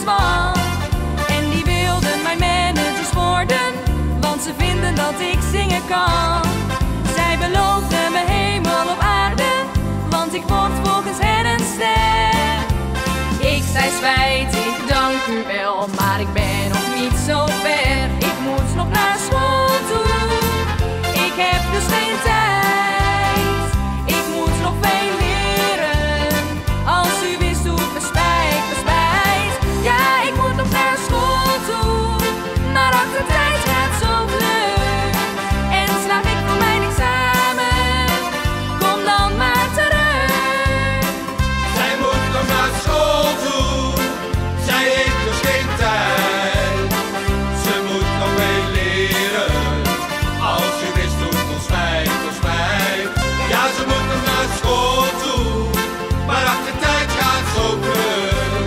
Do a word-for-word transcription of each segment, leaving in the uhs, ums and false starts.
zwak. En die wilden mijn managers worden, want ze vinden dat ik zingen kan. Zij beloofden me hemel op aarde, want ik word volgens hen een ster. Ik zei spijt, ik dank u wel, maar ik ben nog niet zo ver. Ik moet nog naar school toe, ik heb dus geen tijd. Ik moet nog veel leren, als u wist hoe het me spijt, me spijt. Ja, ik moet nog naar school toe, maar achter tijd gaat zo vlug. En slaag ik voor mijn examen, kom dan maar terug. Zij moet nog naar school toe, zij heeft dus geen tijd. Ze moet nog veel leren, als u wist hoe het ons spijt, ons spijt. Ja, ze moet nog naar school toe, maar achter tijd gaat zo vlug.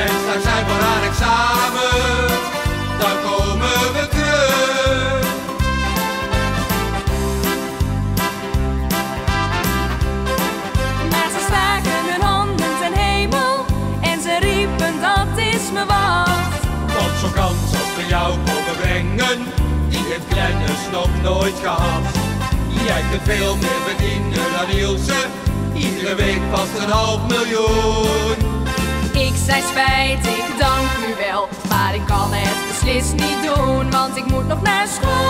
En straks zijn we aan examen, dan komen we terug. Maar ze staken hun handen ten hemel en ze riepen dat is me wat. Tot zo'n kans als we jou komen brengen, die heeft Glennis nog nooit gehad. Jij kunt veel meer verdienen dan Ilse, iedere week vast een half miljoen. Ik zei spijt, ik dank u wel, maar ik kan het beslist niet doen, want ik moet nog naar school.